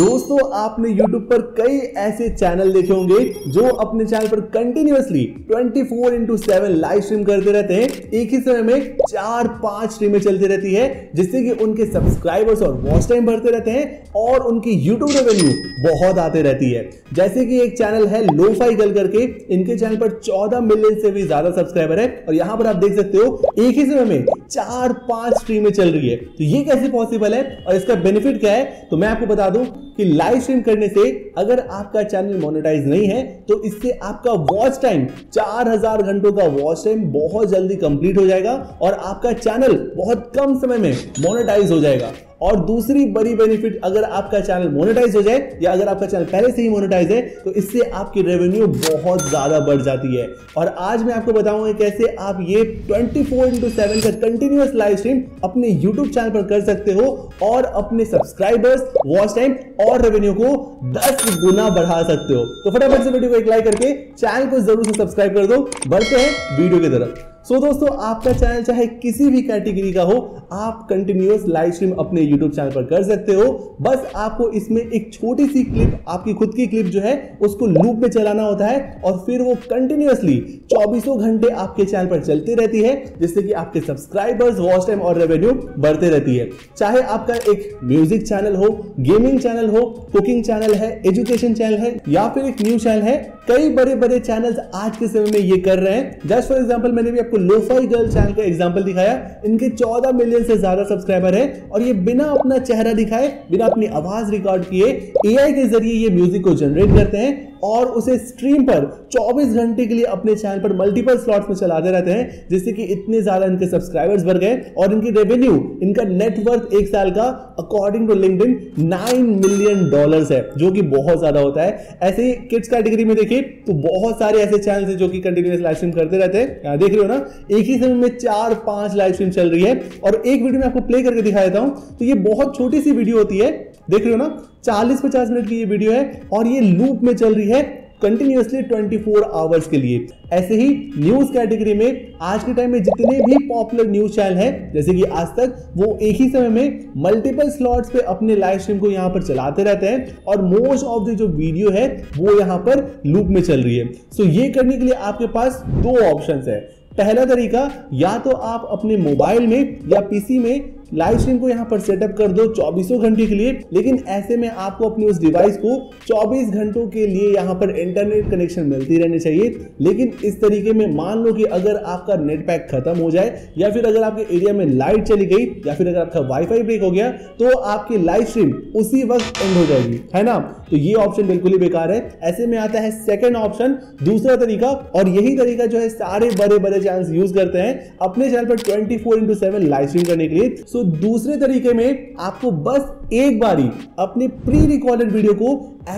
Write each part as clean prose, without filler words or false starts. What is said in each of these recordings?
दोस्तों आपने YouTube पर कई ऐसे चैनल देखे होंगे जो अपने चैनल पर कंटिन्यूअसली 24/7 लाइव स्ट्रीम करते रहते हैं। एक ही समय में 4-5 स्ट्रीमें चलती रहती है, जिससे कि उनके सब्सक्राइबर्स और वॉच टाइम बढ़ते रहते हैं और उनकी YouTube रेवेन्यू बहुत आते रहती है। जैसे कि एक चैनल है लोफाई गर्ल करके, इनके चैनल पर 14 मिलियन से भी ज्यादा सब्सक्राइबर है और यहाँ पर आप देख सकते हो एक ही समय में 4-5 स्ट्रीमें चल रही है। तो ये कैसे पॉसिबल है और इसका बेनिफिट क्या है, तो मैं आपको बता दूं कि लाइव स्ट्रीम करने से अगर आपका चैनल मोनेटाइज नहीं है तो इससे आपका वॉच टाइम 4000 घंटों का वॉच टाइम बहुत जल्दी कंप्लीट हो जाएगा और आपका चैनल बहुत कम समय में मोनेटाइज हो जाएगा। और दूसरी बड़ी बेनिफिट, अगर आपका चैनल मोनेटाइज हो जाए या अगर आपका चैनल पहले से ही मोनेटाइज है तो इससे आपकी रेवेन्यू बहुत ज़्यादा बढ़ जाती है। और आज मैं आपको बताऊंगा कैसे आप ये 24/7 का कंटिन्यूअस लाइव स्ट्रीम अपने यूट्यूब चैनल पर कर सकते हो और अपने सब्सक्राइबर्स, वॉच टाइम और रेवेन्यू को 10 गुना बढ़ा सकते हो। तो फटाफट से वीडियो को एक लाइक करके चैनल को जरूर से सब्सक्राइब कर दो। बढ़ते हैं वीडियो की तरफ। सो दोस्तों, आपका चैनल चाहे किसी भी कैटेगरी का हो, आप कंटिन्यूअस लाइव स्ट्रीम अपने YouTube चैनल पर कर सकते हो। बस आपको इसमें एक छोटी सी क्लिप, आपकी खुद की क्लिप जो है, उसको लूप में चलाना होता है और फिर वो कंटिन्यूअसली 24 घंटे आपके चैनल पर चलती रहती है, जिससे कि आपके सब्सक्राइबर्स, वॉच टाइम और रेवेन्यू बढ़ते रहती है। चाहे आपका एक म्यूजिक चैनल हो, गेमिंग चैनल हो, कुकिंग चैनल है, एजुकेशन चैनल है या फिर एक न्यूज चैनल है, कई बड़े बड़े चैनल्स आज के समय में ये कर रहे हैं। जस्ट फॉर एग्जांपल मैंने भी आपको लोफाई गर्ल चैनल का एग्जांपल दिखाया, इनके 14 मिलियन से ज्यादा सब्सक्राइबर है और ये बिना अपना चेहरा दिखाए, बिना अपनी आवाज रिकॉर्ड किए, एआई के जरिए ये म्यूजिक को जनरेट करते हैं और उसे स्ट्रीम पर 24 घंटे के लिए अपने चैनल पर मल्टीपल स्लॉट्स में चलाते रहते हैं, जिससे कि इतने ज़्यादा इनके सब्सक्राइबर्स बढ़ गए और इनकी रेवेन्यू, इनका नेटवर्थ एक साल का अकॉर्डिंग टू लिंक्डइन $9 मिलियन है, जो कि बहुत ज़्यादा होता है। ऐसे ही किड्स कैटेगरी में देखिए तो बहुत सारे ऐसे चैनल हैं जो कि कंटिन्यूस लाइव स्ट्रीम करते रहते हैं। यहाँ देख रहे हो ना, एक ही समय में 4-5 लाइव स्ट्रीम चल रही है। और एक वीडियो में आपको प्ले करके दिखा देता हूँ। तो ये बहुत छोटी सी वीडियो होती है, देख रहे हो ना, 40-50 मिनट की ये वीडियो है और ये लूप में चल रही है कंटिन्यूअसली 24 आवर्स के लिए। ऐसे ही न्यूज़ कैटेगरी में आज के टाइम में जितने भी पॉपुलर न्यूज़ चैनल हैं, जैसे कि आज तक, वो एक ही समय में मल्टीपल स्लॉट्स पे अपने लाइव स्ट्रीम को यहाँ पर चलाते रहते हैं और मोस्ट ऑफ द जो वीडियो है वो यहाँ पर लूप में चल रही है। सो ये करने के लिए आपके पास 2 ऑप्शंस है। पहला तरीका, या तो आप अपने मोबाइल में या पीसी में लाइव स्ट्रीम को यहाँ पर सेटअप कर दो 24 घंटे के लिए, लेकिन ऐसे में आपको अपने उस डिवाइस को 24 घंटों के लिए यहाँ पर इंटरनेट कनेक्शन मिलती रहनी चाहिए। लेकिन इस तरीके में मान लो कि अगर आपका नेट पैक खत्म हो जाए या फिर अगर आपके एरिया में लाइट चली गई या फिर अगर आपका वाईफाई ब्रेक हो गया तो आपकी लाइव स्ट्रीम उसी वक्त एंड हो जाएगी, है ना। तो ये ऑप्शन बिल्कुल ही बेकार है। ऐसे में आता है सेकेंड ऑप्शन, दूसरा तरीका, और यही तरीका जो है सारे बड़े बड़े चैनल यूज करते हैं अपने चैनल पर 24/7 लाइव स्ट्रीम करने के लिए। तो दूसरे तरीके में आपको बस एक बारी अपने प्री रिकॉर्डेड वीडियो को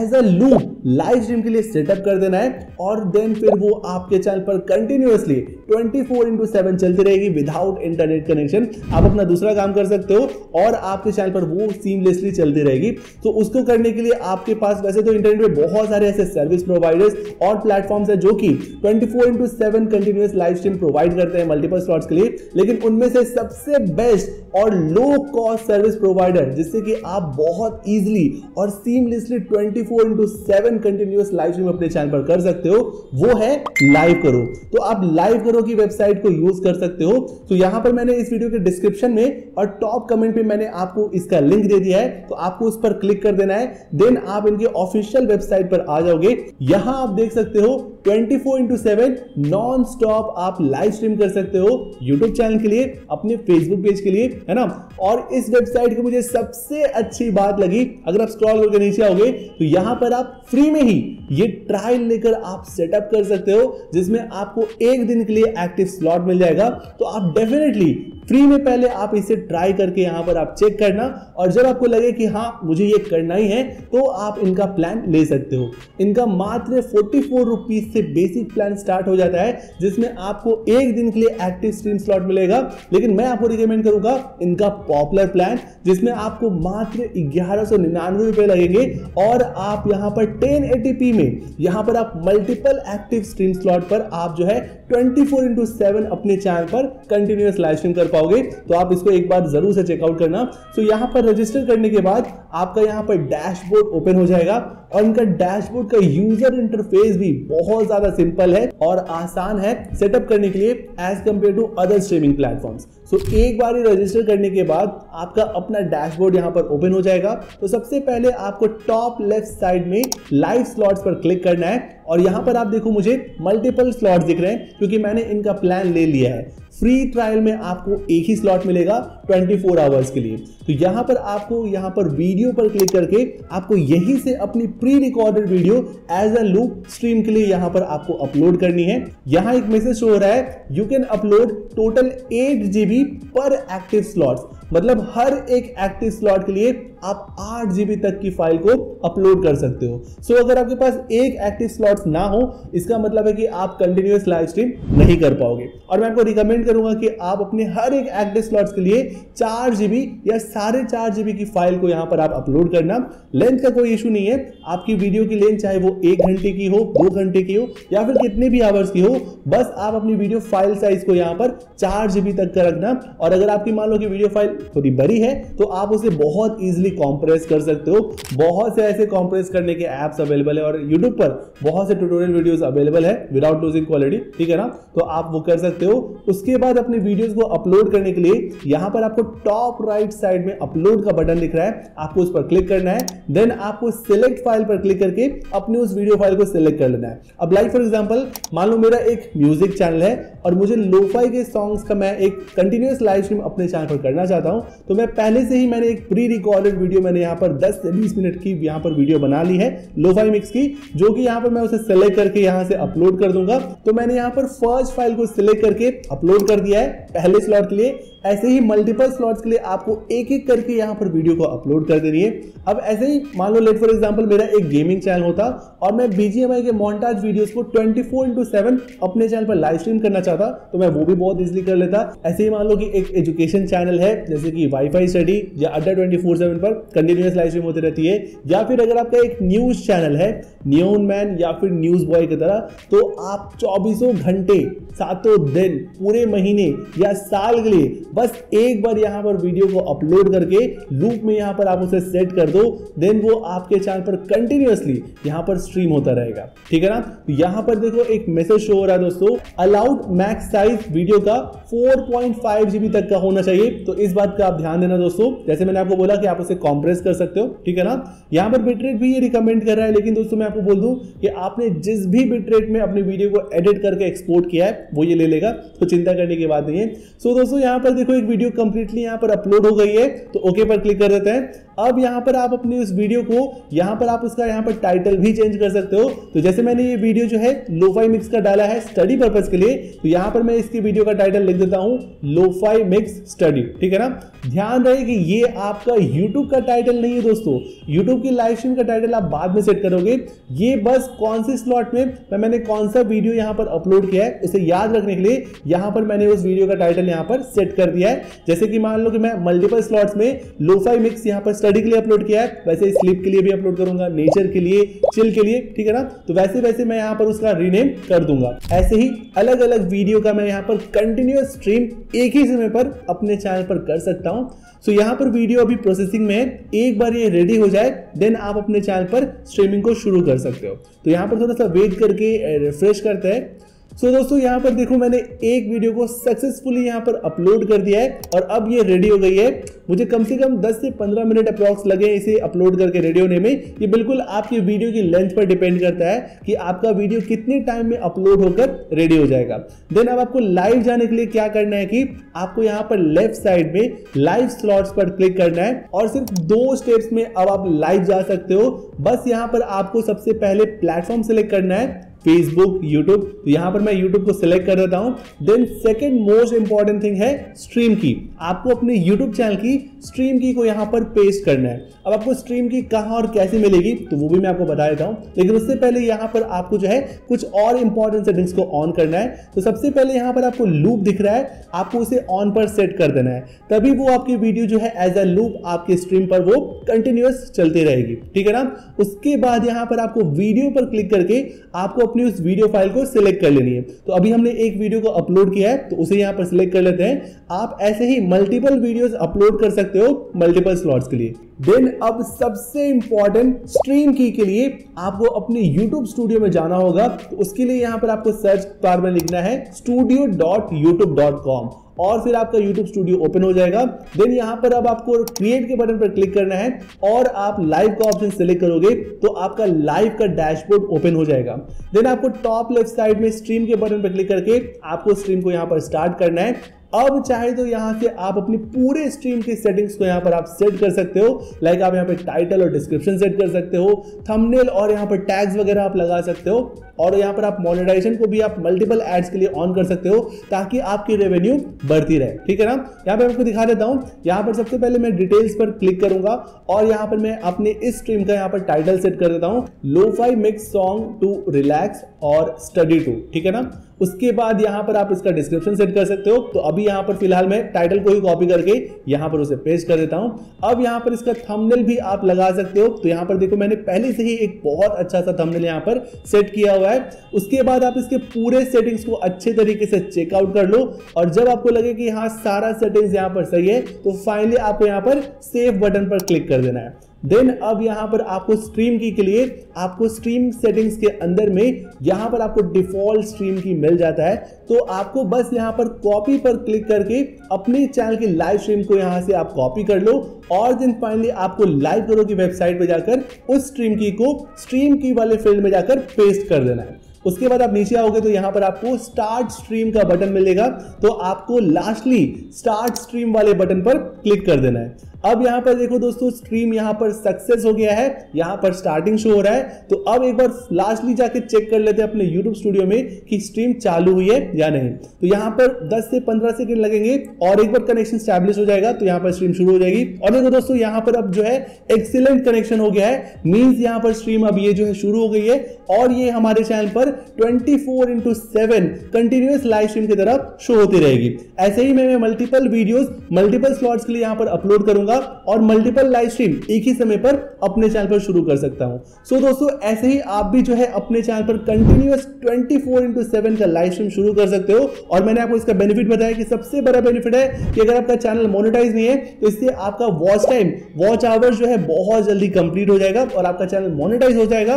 as a loop live stream के लिए सेटअप कर देना है और देन फिर वो आपके चैनल पर कंटिन्यूअसली 24/7 चलती रहेगी विदाउट इंटरनेट कनेक्शन। आप अपना दूसरा काम कर सकते हो और आपके चैनल पर वो सीमलेसली चलती रहेगी। तो उसको करने के लिए आपके पास वैसे तो इंटरनेट में बहुत सारे ऐसे सर्विस प्रोवाइडर्स और प्लेटफॉर्म्स हैं जो कि 24/7 कंटिन्यूअस लाइव स्ट्रीम प्रोवाइड करते हैं मल्टीपल स्लॉट्स के लिए, लेकिन उनमें से सबसे बेस्ट और लो कॉस्ट सर्विस प्रोवाइडर, जिससे कि आप बहुत इजीली और सीमलेसली 24/7 कंटिन्यूअस लाइव स्ट्रीम अपने चैनल पर कर सकते हो, वो है लाइवकरो। तो आप लाइवकरो की वेबसाइट को यूज कर सकते हो। तो यहां पर मैंने इस वीडियो के डिस्क्रिप्शन में और टॉप कमेंट पे मैंने आपको इसका लिंक दे दिया है, तो आपको उस पर क्लिक कर देना है। देन आप इनके ऑफिशियल वेबसाइट पर आ जाओगे। यहां आप देख सकते हो 24/7 नॉन स्टॉप आप लाइव स्ट्रीम कर सकते हो यूट्यूब चैनल के लिए, अपने फेसबुक पेज के लिए, है ना। और इस वेबसाइट की मुझे सबसे अच्छी बात लगी, अगर आप स्क्रॉल करके नीचे आओगे तो यहां पर आप फ्री में ही ये ट्रायल लेकर आप सेटअप कर सकते हो, जिसमें आपको एक दिन के लिए एक्टिव स्लॉट मिल जाएगा। तो आप डेफिनेटली फ्री में पहले आप इसे ट्राई करके यहाँ पर आप चेक करना और जब आपको लगे कि हाँ मुझे ये करना ही है तो आप इनका प्लान ले सकते हो। इनका मात्र 44 रुपीज से बेसिक प्लान स्टार्ट हो जाता है, जिसमें आपको एक दिन के लिए एक्टिव स्ट्रीम स्लॉट मिलेगा। लेकिन मैं आपको रिकमेंड करूँगा इनका पॉपुलर प्लान, जिसमें आपको मात्र 1199 रुपये लगेंगे और आप यहाँ पर 1080p में यहाँ पर आप मल्टीपल एक्टिव स्ट्रीम स्लॉट पर आप जो है 24/7 अपने चैनल पर कंटिन्यूस लाइव स्ट्रीम कर पाओगे, तो आप इसको एक बार जरूर से चेकआउट करना। तो यहाँ पर रजिस्टर करने के बाद आपका यहाँ पर डैशबोर्ड ओपन हो जाएगा और इनका डैशबोर्ड का यूजर इंटरफेस भी बहुत ज्यादा सिंपल है और आसान है सेटअप करने के लिए as compare to other streaming platforms. So एक बार ये रजिस्टर करने के बाद आपका अपना डैशबोर्ड यहाँ पर ओपन हो जाएगा। तो सबसे पहले आपको टॉप लेफ्ट साइड में लाइव स्लॉट्स पर क्लिक करना है और यहाँ पर आप देखो मुझे मल्टीपल स्लॉट्स दिख रहे हैं क्योंकि मैंने इनका प्लान ले लिया है। फ्री ट्रायल में आपको एक ही स्लॉट मिलेगा 24 आवर्स के लिए। तो यहाँ पर आपको यहाँ पर वीडियो पर क्लिक करके आपको यहीं से अपनी pre recorded video as a loop stream के लिए यहाँ पर आपको अपलोड करनी है। यहाँ एक मैसेज शो हो रहा है, you can upload total 8 GB पर एक्टिव स्लॉट्स, मतलब हर एक एक्टिव स्लॉट के लिए आप 8 GB तक की फाइल को अपलोड कर सकते हो। सो अगर आपके पास एक एक्टिव स्लॉट्स ना हो, इसका मतलब है कि आप कंटिन्यूअस लाइव स्ट्रीम नहीं कर पाओगे। और मैं आपको रिकमेंड करूंगा कि आप अपने हर एक एक्टिव स्लॉट्स के लिए 4 GB या 4.5 GB की फाइल को यहाँ पर आप अपलोड करना। लेंथ का कोई इशू नहीं है, आपकी वीडियो की लेंथ चाहे वो 1 घंटे की हो, 2 घंटे की हो या फिर कितने भी आवर्स की हो, बस आप अपनी वीडियो फाइल साइज को यहाँ पर 4 GB तक का रखना। और अगर आपकी मान लो कि वीडियो फाइल थोड़ी बड़ी है तो आप उसे बहुत इजीली कॉम्प्रेस कर सकते हो। बहुत से ऐसे कॉम्प्रेस करने के ऐप्स अवेलेबल है और यूट्यूब पर बहुत से ट्यूटोरियल वीडियोस अवेलेबल है विदाउट लूजिंग क्वालिटी, ठीक है ना? तो आप वो कर सकते हो। उसके बाद अपने वीडियोस को अपलोड करने के लिए यहाँ पर आपको टॉप राइट साइड में अपलोड का बटन दिख रहा है, आपको उस पर क्लिक करना है। देन आपको सिलेक्ट फाइल पर क्लिक करके अपने उस वीडियो फाइल को सिलेक्ट कर लेना है। अब लाइक फॉर एग्जाम्पल मान लो मेरा एक म्यूजिक चैनल है और मुझे लोफाई के सॉन्ग्स का मैं एक कंटिन्यूस लाइव स्ट्रीम अपने चैनल पर करना चाहता हूँ, तो मैं पहले से ही मैंने एक प्री रिकॉर्डेड वीडियो मैंने यहाँ पर 10 से 20 मिनट की यहाँ पर वीडियो बना ली है लोफाई मिक्स की, जो कि यहाँ पर मैं उसे सेलेक्ट करके यहाँ से अपलोड कर दूंगा। तो मैंने यहाँ पर फर्स्ट फाइल को सिलेक्ट करके अपलोड कर दिया है पहले स्लॉट के लिए। ऐसे ही मल्टीपल स्लॉट्स के लिए आपको एक एक करके यहाँ पर वीडियो को अपलोड कर देनी है। अब ऐसे ही मान लो लेट फॉर एग्जांपल मेरा एक गेमिंग चैनल होता और मैं BGMI के मॉन्टाज वीडियोस को 24/7 अपने चैनल पर लाइव स्ट्रीम करना चाहता, तो मैं वो भी बहुत इजीली कर लेता। ऐसे ही मान लो कि एक एजुकेशन चैनल है जैसे कि वाईफाई स्टडी या अड्डा 24/7 पर कंटिन्यूस लाइव स्ट्रीम होती रहती है, या फिर अगर आपका एक न्यूज़ चैनल है न्यून मैन या फिर न्यूज़ बॉय की तरह, तो आप 24 घंटे 7 दिन पूरे महीने या साल के लिए बस एक बार यहाँ पर वीडियो को अपलोड करके लूप में यहाँ पर आप उसे सेट कर दो, देन वो आपके चैनल पर कंटिन्यूअसली यहाँ पर स्ट्रीम होता रहेगा, ठीक है ना? तो यहाँ पर देखो एक मैसेज शो हो रहा है दोस्तों, अलाउड मैक्स साइज वीडियो का 4.5 GB तक का होना चाहिए। तो इस बात का आप ध्यान देना दोस्तों, जैसे मैंने आपको बोला कि आप उसे कॉम्प्रेस कर सकते हो, ठीक है ना? यहाँ पर बिटरेट भी ये रिकमेंड कर रहा है, लेकिन दोस्तों मैं आपको बोल दूं कि आपने जिस भी बिटरेट में अपनी वीडियो को एडिट करके एक्सपोर्ट किया है वो ये ले लेगा, तो चिंता करने की बात नहीं है। सो दोस्तों यहाँ पर देखो एक वीडियो कंप्लीटली यहाँ पर अपलोड हो गई है, तो ओके पर क्लिक कर देते हैं। अब यहाँ पर आप अपनी उस वीडियो को यहाँ पर आप उसका यहाँ पर टाइटल भी चेंज कर सकते हो। तो जैसे मैंने ये वीडियो जो है लोफाई मिक्स का डाला है स्टडी पर्पस के लिए, तो यहाँ पर मैं इसकी वीडियो का टाइटल लिख देता हूँ लोफाई मिक्स स्टडी, ठीक है ना? ध्यान रहे कि ये आपका YouTube का टाइटल नहीं है दोस्तों, YouTube की लाइव स्ट्रीम का टाइटल आप बाद में सेट करोगे। ये बस कौन से स्लॉट में मैंने कौन सा वीडियो यहाँ पर अपलोड किया है उसे याद रखने के लिए यहाँ पर मैंने उस वीडियो का टाइटल यहाँ पर सेट कर दिया है। जैसे कि मान लो कि मैं मल्टीपल स्लॉट्स में लोफाई मिक्स यहाँ पर स्टडी के लिए अपलोड किया है, वैसे स्लीप के लिए भी अपलोड करूंगा, नेचर के लिए, चिल के लिए, ठीक है ना? तो वैसे वैसे मैं यहाँ पर उसका रीनेम कर दूंगा। ऐसे ही अलग अलग वीडियो का मैं यहाँ पर कंटिन्यूअस स्ट्रीम एक ही समय पर अपने चैनल पर कर सकता हूँ। सो यहाँ पर वीडियो अभी प्रोसेसिंग में है, एक बार ये रेडी हो जाए देन आप अपने चैनल पर स्ट्रीमिंग को शुरू कर सकते हो। तो यहाँ पर थोड़ा सा वेट करके रिफ्रेश करते हैं। सो दोस्तों यहाँ पर देखो मैंने एक वीडियो को सक्सेसफुली यहाँ पर अपलोड कर दिया है और अब ये रेडी हो गई है। मुझे कम से कम 10 से 15 मिनट अप्रॉक्स लगे इसे अपलोड करके रेडी होने में। ये बिल्कुल आपकी वीडियो की लेंथ पर डिपेंड करता है कि आपका वीडियो कितने टाइम में अपलोड होकर रेडी हो जाएगा। देन अब आपको लाइव जाने के लिए क्या करना है कि आपको यहाँ पर लेफ्ट साइड में लाइव स्लॉट्स पर क्लिक करना है और सिर्फ 2 स्टेप्स में अब आप लाइव जा सकते हो। बस यहाँ पर आपको सबसे पहले प्लेटफॉर्म सेलेक्ट करना है, फेसबुक, यूट्यूब। तो यहाँ पर मैं यूट्यूब को सिलेक्ट कर देता हूँ। Then second most important thing है स्ट्रीम की। आपको अपने यूट्यूब चैनल की स्ट्रीम की को यहाँ पर पेस्ट करना है। अब आपको स्ट्रीम की कहाँ और कैसे मिलेगी तो वो भी मैं आपको बता देता हूँ, लेकिन उससे पहले यहाँ पर आपको जो है कुछ और इंपॉर्टेंट सेटिंग्स को ऑन करना है। तो सबसे पहले यहाँ पर आपको लूप दिख रहा है, आपको उसे ऑन पर सेट कर देना है, तभी वो आपकी वीडियो जो है एज अ लूप आपके स्ट्रीम पर वो कंटिन्यूअस चलती रहेगी, ठीक है ना? उसके बाद यहाँ पर आपको वीडियो पर क्लिक करके आपको अपनी उस वीडियो फाइल को सिलेक्ट कर लेनी है। तो अभी हमने एक वीडियो को अपलोड किया है तो उसे यहाँ पर सिलेक्ट कर लेते हैं। आप ऐसे ही मल्टीपल वीडियोस अपलोड कर सकते हो मल्टीपल स्लॉट्स के लिए। देन अब सबसे इंपॉर्टेंट स्ट्रीम की के लिए आपको अपने YouTube स्टूडियो में जाना होगा। तो उसके लिए यहाँ पर आपको सर्च बार में लिखना है studio.youtube.com और फिर आपका YouTube स्टूडियो ओपन हो जाएगा। देन यहाँ पर अब आपको क्रिएट के बटन पर क्लिक करना है और आप लाइव का ऑप्शन सेलेक्ट करोगे तो आपका लाइव का डैशबोर्ड ओपन हो जाएगा। देन आपको टॉप लेफ्ट साइड में स्ट्रीम के बटन पर क्लिक करके आपको स्ट्रीम को यहाँ पर स्टार्ट करना है। अब चाहे तो यहाँ से आप अपने पूरे स्ट्रीम की सेटिंग्स को यहाँ पर आप सेट कर सकते हो। लाइक आप यहाँ पर टाइटल और डिस्क्रिप्शन सेट कर सकते हो, थंबनेल और यहाँ पर टैग्स वगैरह आप लगा सकते हो और यहाँ पर आप मोनेटाइजेशन को भी आप मल्टीपल एड्स के लिए ऑन कर सकते हो ताकि आपकी रेवेन्यू बढ़ती रहे। ठीक है ना, यहाँ पर आपको दिखा देता हूँ। यहाँ पर सबसे पहले मैं डिटेल्स पर क्लिक करूंगा और यहाँ पर मैं अपने इस स्ट्रीम का यहाँ पर टाइटल सेट कर देता हूँ, lofi mix song to relax और स्टडी टू। ठीक है ना, उसके बाद यहाँ पर आप इसका डिस्क्रिप्शन सेट कर सकते हो। तो अभी यहाँ पर फिलहाल मैं टाइटल को ही कॉपी करके यहाँ पर उसे पेस्ट कर देता हूँ। अब यहाँ पर इसका थंबनेल भी आप लगा सकते हो। तो यहाँ पर देखो मैंने पहले से ही एक बहुत अच्छा सा थंबनेल यहाँ पर सेट किया हुआ है। उसके बाद आप इसके पूरे सेटिंग्स को अच्छे तरीके से चेकआउट कर लो और जब आपको लगे कि हाँ सारा सेटिंग्स यहाँ पर सही है तो फाइनली आपको यहाँ पर सेव बटन पर क्लिक कर देना है। देन अब यहाँ पर आपको स्ट्रीम की के लिए आपको स्ट्रीम सेटिंग्स के अंदर में यहाँ पर आपको डिफॉल्ट स्ट्रीम की मिल जाता है। तो आपको बस यहाँ पर कॉपी पर क्लिक करके अपने चैनल की लाइव स्ट्रीम को यहाँ से आप कॉपी कर लो और देन फाइनली आपको लाइवकरो की वेबसाइट पर जाकर उस स्ट्रीम की को स्ट्रीम की वाले फील्ड में जाकर पेस्ट कर देना है। उसके बाद आप नीचे आओगे तो यहाँ पर आपको स्टार्ट स्ट्रीम का बटन मिलेगा तो आपको लास्टली स्टार्ट स्ट्रीम वाले बटन पर क्लिक कर देना है। अब यहाँ पर देखो दोस्तों स्ट्रीम यहाँ पर सक्सेस हो गया है, यहाँ पर स्टार्टिंग शो हो रहा है। तो अब एक बार लास्टली जाके चेक कर लेते हैं अपने YouTube स्टूडियो में कि स्ट्रीम चालू हुई है या नहीं। तो यहाँ पर 10 से 15 सेकंड लगेंगे और एक बार कनेक्शन स्टैब्लिश हो जाएगा तो यहाँ पर स्ट्रीम शुरू हो जाएगी। और देखो दोस्तों यहाँ पर अब जो है एक्सीलेंट कनेक्शन हो गया है, मीन्स यहाँ पर स्ट्रीम अब ये जो है शुरू हो गई है और ये हमारे चैनल पर 24/7 कंटिन्यूस लाइव स्ट्रीम की तरफ शो होती रहेगी। ऐसे ही मैं मल्टीपल वीडियोज मल्टीपल स्लॉट्स के लिए यहाँ पर अपलोड करूंगा और मल्टीपल लाइव स्ट्रीम एक ही समय पर अपने चैनल पर शुरू कर सकता हूं। सो दोस्तों ऐसे ही आप भी जो है अपने चैनल पर कंटिन्यूअस 24/7 का लाइव स्ट्रीम शुरू कर सकते हो। और मैंने आपको इसका बेनिफिट बताया कि सबसे बड़ा बेनिफिट है कि अगर आपका चैनल मोनेटाइज नहीं है तो इससे आपका वॉच टाइम वॉच आवर्स जो है बहुत जल्दी कंप्लीट हो जाएगा और आपका चैनल मोनेटाइज हो जाएगा।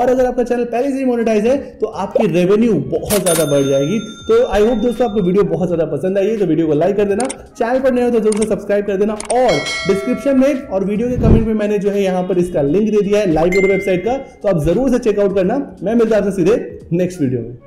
और अगर आपका चैनल पहले से ही मोनेटाइज है तो आपकी रेवेन्यू बहुत ज्यादा बढ़ जाएगी। तो आई होप दोस्तों आपको वीडियो बहुत ज्यादा पसंद आई है तो वीडियो को लाइक कर देना, चैनल पर नए हो तो जरूर से सब्सक्राइब कर देना। और डिस्क्रिप्शन में और वीडियो के कमेंट में मैंने जो है यहाँ पर इसका लिंक दे दिया है लाइवकरो वेबसाइट का, तो आप जरूर से चेकआउट करना। मैं मिलता हूँ आपसे सीधे नेक्स्ट वीडियो में।